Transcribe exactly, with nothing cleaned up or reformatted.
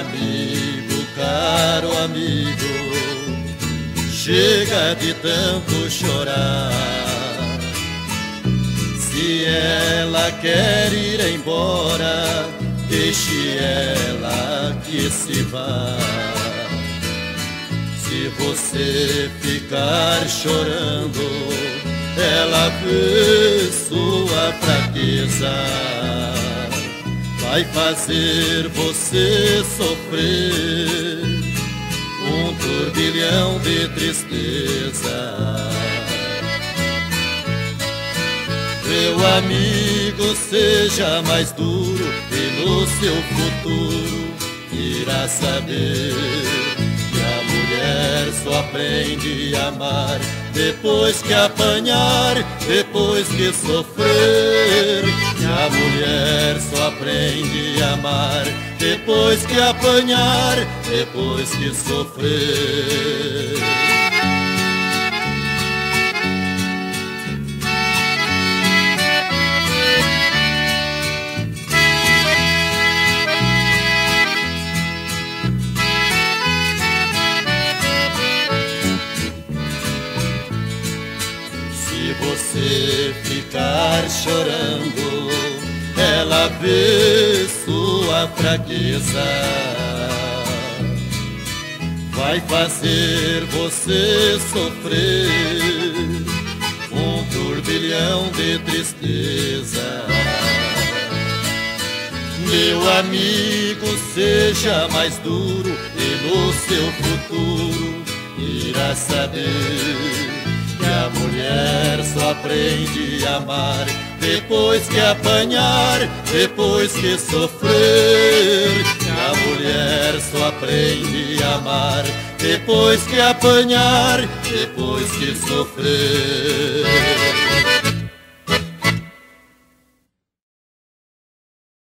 amigo, caro amigo, chega de tanto chorar. Se ela quer ir embora, deixe ela que se vá. Se você ficar chorando, ela vê sua fraqueza, vai fazer você sofrer um turbilhão de tristeza. Meu amigo, seja mais duro, e no seu futuro irá saber. Só aprende a amar depois que apanhar, depois que sofrer. E a mulher só aprende a amar depois que apanhar, depois que sofrer. Se você ficar chorando, ela vê sua fraqueza, vai fazer você sofrer um turbilhão de tristeza. Meu amigo, seja mais duro, e no seu futuro irá saber. A mulher só aprende a amar depois que apanhar, depois que sofrer. A mulher só aprende a amar depois que apanhar, depois que sofrer.